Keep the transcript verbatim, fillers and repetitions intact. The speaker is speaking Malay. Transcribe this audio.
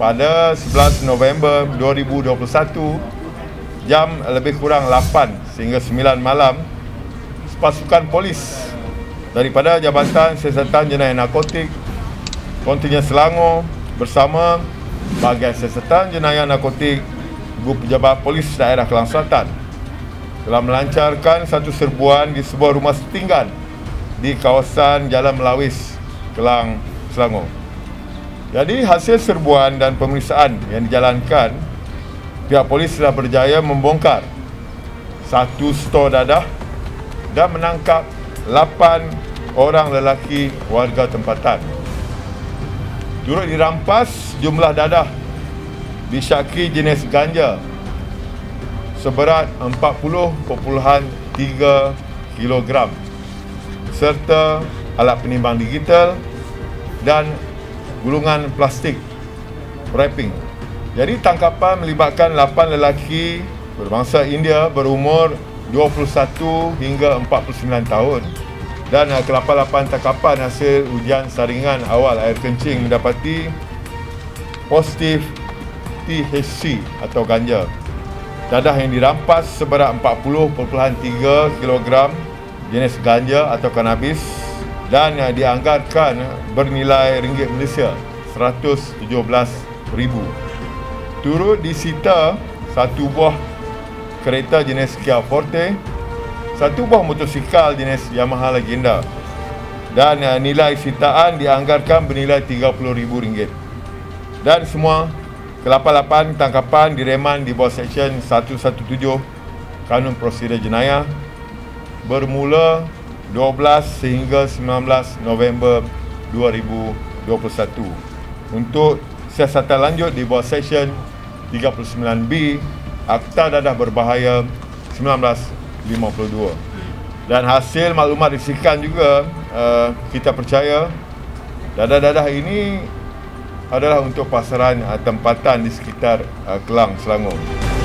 pada sebelas November dua ribu dua puluh satu jam lebih kurang lapan sehingga sembilan malam, pasukan polis daripada Jabatan Siasatan Jenayah Narkotik Kontinjen Selangor bersama Bahagian Siasatan Jenayah Narkotik Grup Jabatan Polis Daerah Klang Selatan telah melancarkan satu serbuan di sebuah rumah setinggan di kawasan Jalan Melawis, Klang, Selangor. Jadi hasil serbuan dan pemeriksaan yang dijalankan, pihak polis telah berjaya membongkar satu stor dadah dan menangkap lapan orang lelaki warga tempatan. Turut dirampas jumlah dadah disyaki jenis ganja seberat empat puluh perpuluhan tiga kilogram serta alat penimbang digital dan gulungan plastik wrapping. Jadi tangkapan melibatkan lapan lelaki berbangsa India berumur dua puluh satu hingga empat puluh sembilan tahun dan kelapa-lapan tangkapan hasil ujian saringan awal air kencing mendapati positif T H C atau ganja. Dadah yang dirampas seberat empat puluh perpuluhan tiga kilogram jenis ganja atau kanabis dan dianggarkan bernilai ringgit Malaysia seratus tujuh belas ribu. Turut disita satu buah kereta jenis Kia Forte, satu buah motosikal jenis Yamaha Legend dan nilai sitaan dianggarkan bernilai tiga puluh ribu ringgit. Dan semua kelapa-lapan tangkapan direman di bawah Seksyen seratus tujuh belas Kanun Prosedur Jenayah bermula dua belas sehingga sembilan belas November dua ribu dua puluh satu untuk siasatan lanjut di bawah Seksyen tiga puluh sembilan B Akta Dadah Berbahaya seribu sembilan ratus lima puluh dua. Dan hasil maklumat risikan juga, uh, kita percaya dadah-dadah ini adalah untuk pasaran uh, tempatan di sekitar uh, Klang, Selangor.